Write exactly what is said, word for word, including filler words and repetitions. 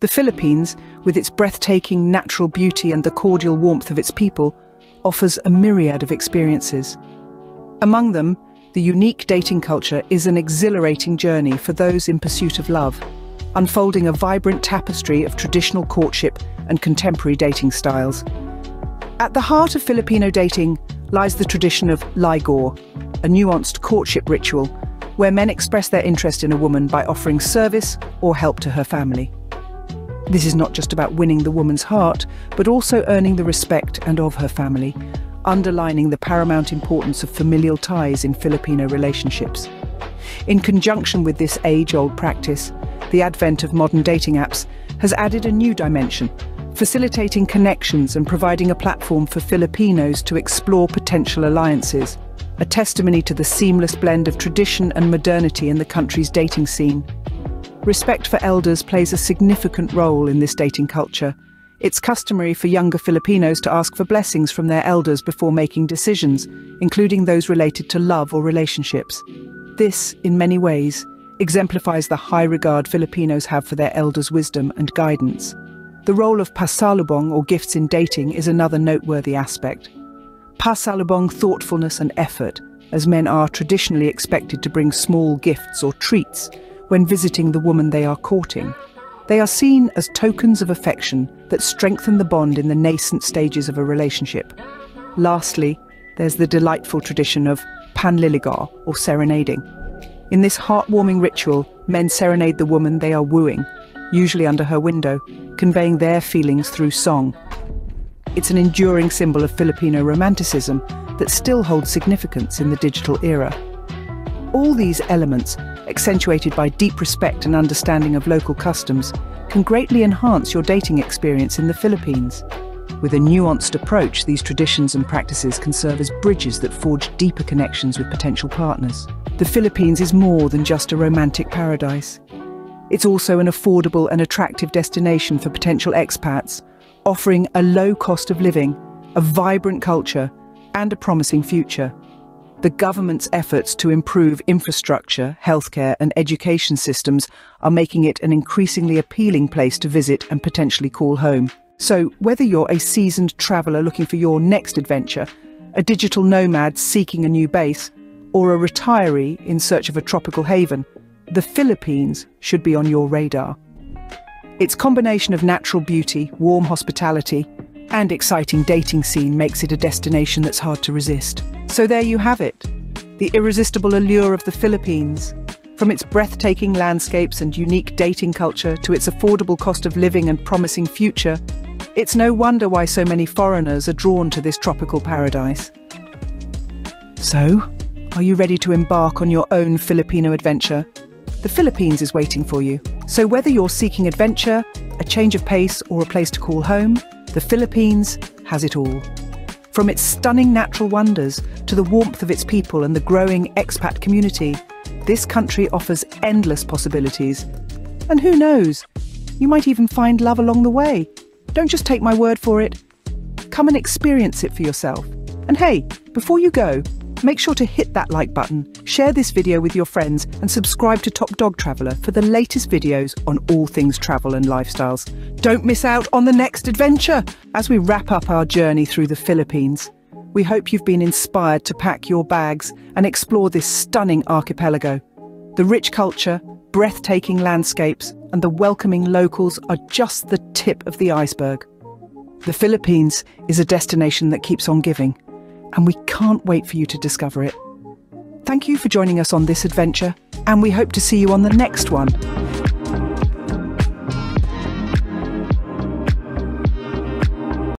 The Philippines, with its breathtaking natural beauty and the cordial warmth of its people, offers a myriad of experiences. Among them, the unique dating culture is an exhilarating journey for those in pursuit of love, unfolding a vibrant tapestry of traditional courtship and contemporary dating styles. At the heart of Filipino dating lies the tradition of ligaw, a nuanced courtship ritual where men express their interest in a woman by offering service or help to her family. This is not just about winning the woman's heart, but also earning the respect and of her family, underlining the paramount importance of familial ties in Filipino relationships. In conjunction with this age-old practice, the advent of modern dating apps has added a new dimension, facilitating connections and providing a platform for Filipinos to explore potential alliances, a testimony to the seamless blend of tradition and modernity in the country's dating scene. Respect for elders plays a significant role in this dating culture. It's customary for younger Filipinos to ask for blessings from their elders before making decisions, including those related to love or relationships. This, in many ways, exemplifies the high regard Filipinos have for their elders' wisdom and guidance. The role of pasalubong, or gifts in dating, is another noteworthy aspect. Pasalubong, thoughtfulness and effort, as men are traditionally expected to bring small gifts or treats when visiting the woman they are courting. They are seen as tokens of affection that strengthen the bond in the nascent stages of a relationship. Lastly, there's the delightful tradition of panliligaw, or serenading. In this heartwarming ritual, men serenade the woman they are wooing, usually under her window, conveying their feelings through song. It's an enduring symbol of Filipino romanticism that still holds significance in the digital era. All these elements, accentuated by deep respect and understanding of local customs, can greatly enhance your dating experience in the Philippines. With a nuanced approach, these traditions and practices can serve as bridges that forge deeper connections with potential partners. The Philippines is more than just a romantic paradise. It's also an affordable and attractive destination for potential expats, offering a low cost of living, a vibrant culture, and a promising future. The government's efforts to improve infrastructure, healthcare and education systems are making it an increasingly appealing place to visit and potentially call home. So, whether you're a seasoned traveler looking for your next adventure, a digital nomad seeking a new base, or a retiree in search of a tropical haven, the Philippines should be on your radar. Its combination of natural beauty, warm hospitality, and exciting dating scene makes it a destination that's hard to resist. So there you have it, the irresistible allure of the Philippines. From its breathtaking landscapes and unique dating culture to its affordable cost of living and promising future, it's no wonder why so many foreigners are drawn to this tropical paradise. So, are you ready to embark on your own Filipino adventure? The Philippines is waiting for you. So whether you're seeking adventure, a change of pace, or a place to call home, the Philippines has it all. From its stunning natural wonders to the warmth of its people and the growing expat community, this country offers endless possibilities. And who knows, you might even find love along the way. Don't just take my word for it. Come and experience it for yourself. And hey, before you go, make sure to hit that like button, share this video with your friends, and subscribe to Top Dog Traveler for the latest videos on all things travel and lifestyles. Don't miss out on the next adventure! As we wrap up our journey through the Philippines, we hope you've been inspired to pack your bags and explore this stunning archipelago. The rich culture, breathtaking landscapes, and the welcoming locals are just the tip of the iceberg. The Philippines is a destination that keeps on giving, and we can't wait for you to discover it. Thank you for joining us on this adventure, and we hope to see you on the next one.